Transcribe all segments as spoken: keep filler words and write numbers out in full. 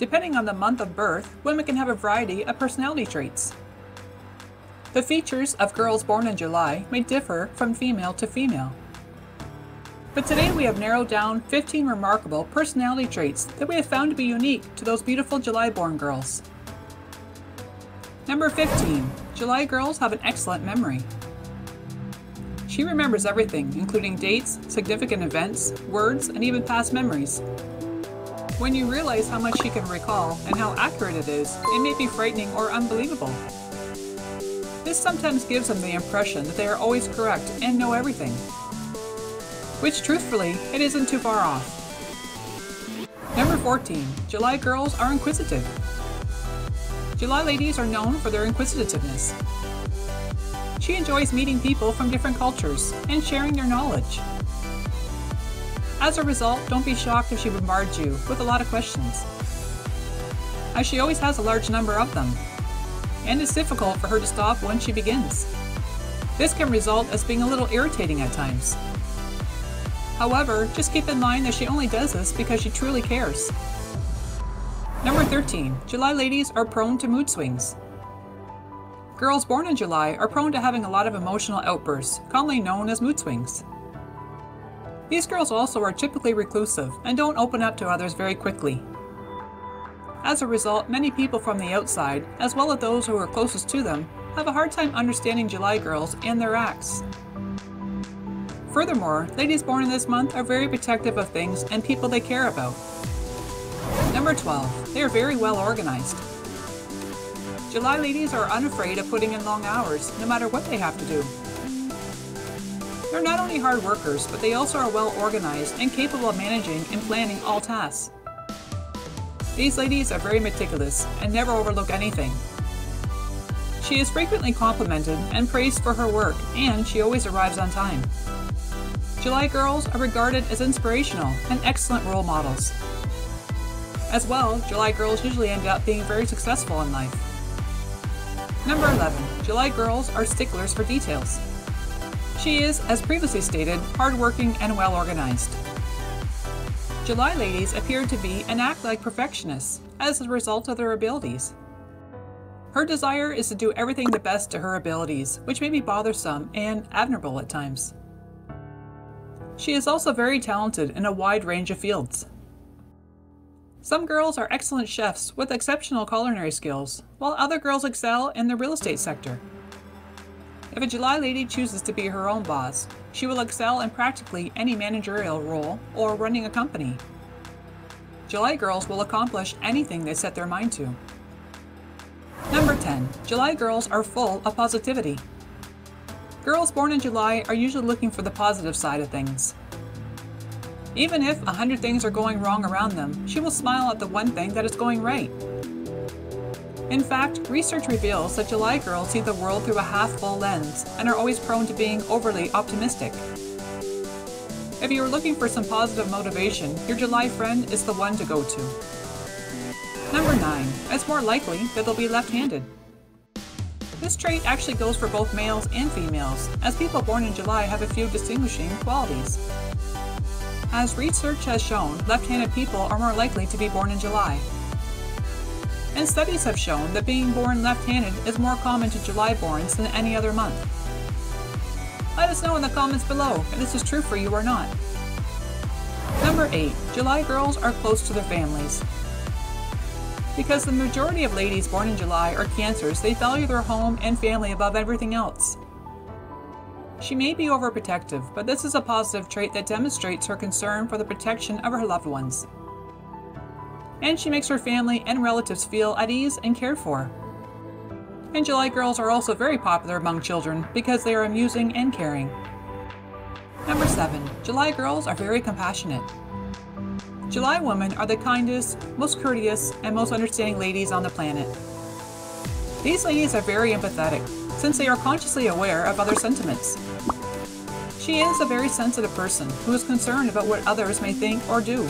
Depending on the month of birth, women can have a variety of personality traits. The features of girls born in July may differ from female to female. But today we have narrowed down fifteen remarkable personality traits that we have found to be unique to those beautiful July-born girls. Number fifteen. July girls have an excellent memory. She remembers everything, including dates, significant events, words, and even past memories. When you realize how much she can recall and how accurate it is, it may be frightening or unbelievable. This sometimes gives them the impression that they are always correct and know everything, which truthfully, it isn't too far off. Number fourteen, July girls are inquisitive. July ladies are known for their inquisitiveness. She enjoys meeting people from different cultures and sharing their knowledge. As a result, don't be shocked if she bombards you with a lot of questions, as she always has a large number of them, and it's difficult for her to stop once she begins. This can result as being a little irritating at times. However, just keep in mind that she only does this because she truly cares. Number thirteen. July ladies are prone to mood swings. Girls born in July are prone to having a lot of emotional outbursts, commonly known as mood swings. These girls also are typically reclusive and don't open up to others very quickly. As a result, many people from the outside, as well as those who are closest to them, have a hard time understanding July girls and their acts. Furthermore, ladies born in this month are very protective of things and people they care about. Number twelve. They are very well organized. July ladies are unafraid of putting in long hours, no matter what they have to do. They're not only hard workers, but they also are well organized and capable of managing and planning all tasks. These ladies are very meticulous and never overlook anything. She is frequently complimented and praised for her work, and she always arrives on time. July girls are regarded as inspirational and excellent role models. As well, July girls usually end up being very successful in life. Number eleven. July girls are sticklers for details. She is, as previously stated, hardworking and well organized. July ladies appear to be and act like perfectionists as a result of their abilities. Her desire is to do everything the best to her abilities, which may be bothersome and admirable at times. She is also very talented in a wide range of fields. Some girls are excellent chefs with exceptional culinary skills, while other girls excel in the real estate sector. If a July lady chooses to be her own boss, she will excel in practically any managerial role or running a company. July girls will accomplish anything they set their mind to. Number ten. July girls are full of positivity. Girls born in July are usually looking for the positive side of things. Even if a hundred things are going wrong around them, she will smile at the one thing that is going right. In fact, research reveals that July girls see the world through a half-full lens and are always prone to being overly optimistic. If you are looking for some positive motivation, your July friend is the one to go to. Number nine. It's more likely that they'll be left-handed. This trait actually goes for both males and females, as people born in July have a few distinguishing qualities. As research has shown, left-handed people are more likely to be born in July. And studies have shown that being born left-handed is more common to July-borns than any other month. Let us know in the comments below if this is true for you or not. Number eight. July girls are close to their families. Because the majority of ladies born in July are Cancers, they value their home and family above everything else. She may be overprotective, but this is a positive trait that demonstrates her concern for the protection of her loved ones. And she makes her family and relatives feel at ease and cared for. And July girls are also very popular among children because they are amusing and caring. Number seven. July girls are very compassionate. July women are the kindest, most courteous, and most understanding ladies on the planet. These ladies are very empathetic, since they are consciously aware of other sentiments. She is a very sensitive person who is concerned about what others may think or do.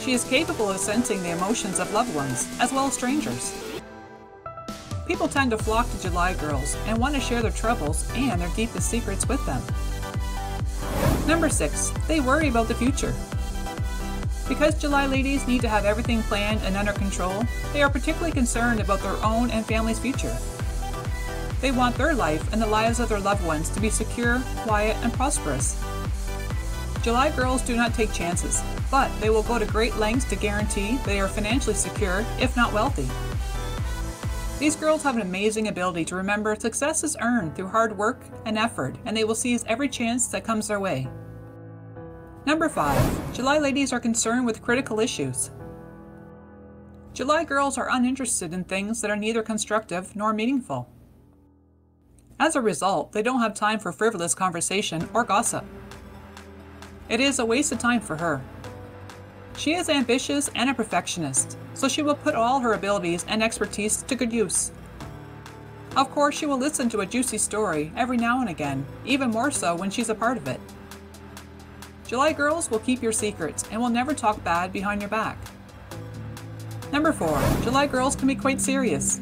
She is capable of sensing the emotions of loved ones, as well as strangers. People tend to flock to July girls and want to share their troubles and their deepest secrets with them. Number six. They worry about the future. Because July ladies need to have everything planned and under control, they are particularly concerned about their own and family's future. They want their life and the lives of their loved ones to be secure, quiet, and prosperous. July girls do not take chances, but they will go to great lengths to guarantee they are financially secure, if not wealthy. These girls have an amazing ability to remember success is earned through hard work and effort, and they will seize every chance that comes their way. Number five, July ladies are concerned with critical issues. July girls are uninterested in things that are neither constructive nor meaningful. As a result, they don't have time for frivolous conversation or gossip. It is a waste of time for her. She is ambitious and a perfectionist, so she will put all her abilities and expertise to good use. Of course, she will listen to a juicy story every now and again, even more so when she's a part of it. July girls will keep your secrets and will never talk bad behind your back. Number four, July girls can be quite serious.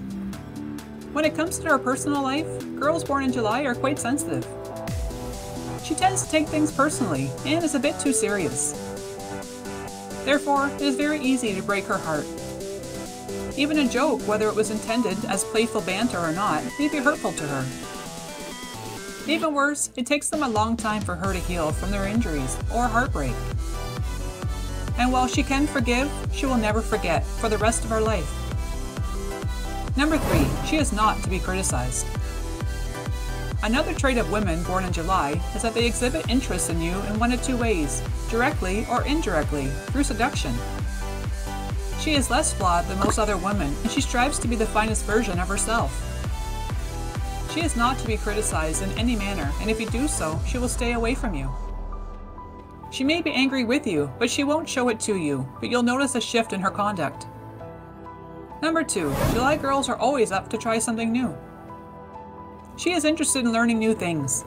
When it comes to their personal life, girls born in July are quite sensitive. She tends to take things personally and is a bit too serious. Therefore, it is very easy to break her heart. Even a joke, whether it was intended as playful banter or not, may be hurtful to her. Even worse, it takes them a long time for her to heal from their injuries or heartbreak. And while she can forgive, she will never forget for the rest of her life. Number three, she is not to be criticized. Another trait of women born in July is that they exhibit interest in you in one of two ways, directly or indirectly, through seduction. She is less flawed than most other women, and she strives to be the finest version of herself. She is not to be criticized in any manner, and if you do so, she will stay away from you. She may be angry with you, but she won't show it to you, but you'll notice a shift in her conduct. Number two, July girls are always up to try something new. She is interested in learning new things.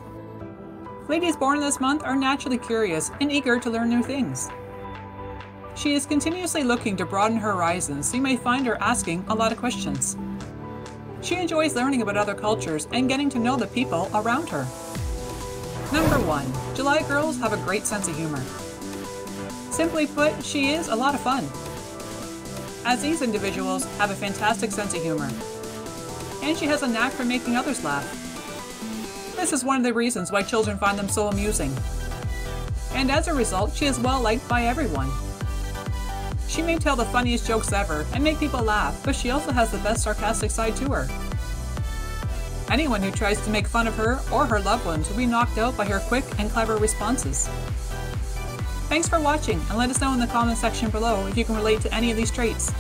Ladies born this month are naturally curious and eager to learn new things. She is continuously looking to broaden her horizons, so you may find her asking a lot of questions. She enjoys learning about other cultures and getting to know the people around her. Number one, July girls have a great sense of humor. Simply put, she is a lot of fun, as these individuals have a fantastic sense of humor. And she has a knack for making others laugh. This is one of the reasons why children find them so amusing. And as a result, she is well liked by everyone. She may tell the funniest jokes ever and make people laugh, but she also has the best sarcastic side to her. Anyone who tries to make fun of her or her loved ones will be knocked out by her quick and clever responses. Thanks for watching, and let us know in the comment section below if you can relate to any of these traits.